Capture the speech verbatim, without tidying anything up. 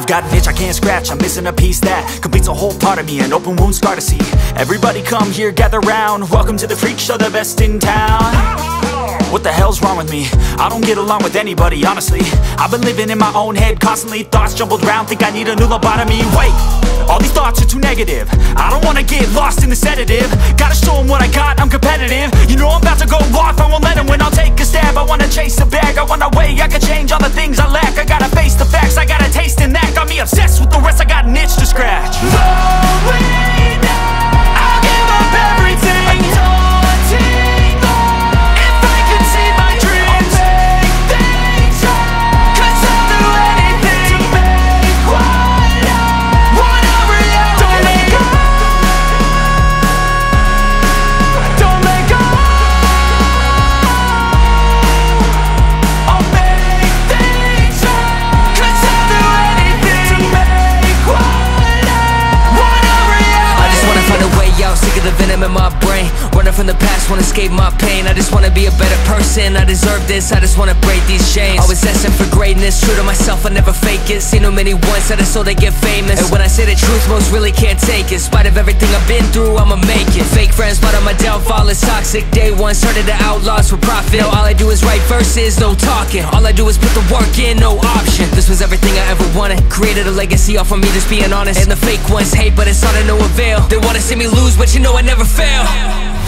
I've got an itch I can't scratch, I'm missing a piece that completes a whole part of me, an open wound scar to see. Everybody come here, gather round, welcome to the freak show, the best in town. What the hell's wrong with me? I don't get along with anybody, honestly. I've been living in my own head constantly, thoughts jumbled round, think I need a new lobotomy. Wait, all these thoughts are too negative, I don't wanna get lost in the sedative. Gotta show them what I got, I'm competitive. You know I'm about to go off, I won't let them win, I'll take a stab. I wanna chase a bag, I wanna weigh, I can change all the things I lack. I gotta face the facts, I got a taste in that. Got me obsessed with the rest, I got an itch to scratch. No way now, I'll give up everything. In my brain, running from the past, wanna escape my pain. I just wanna be a better person, I deserve this, I just wanna break these chains. Always asking for greatness, true to myself, I never fake it. Seen too many ones that I saw they get famous, and when I say the truth, most really can't take it. In spite of everything I've been through, I'ma make it. Fake friends, but on my downfall is toxic. Day one, started the outlaws for profit. Now all I do is write verses, no talking. All I do is put the work in, no option. This was everything I ever wanted, created a legacy off of me, just being honest. And the fake ones hate, but it's all to no avail. They wanna see me lose, but you know I never fail.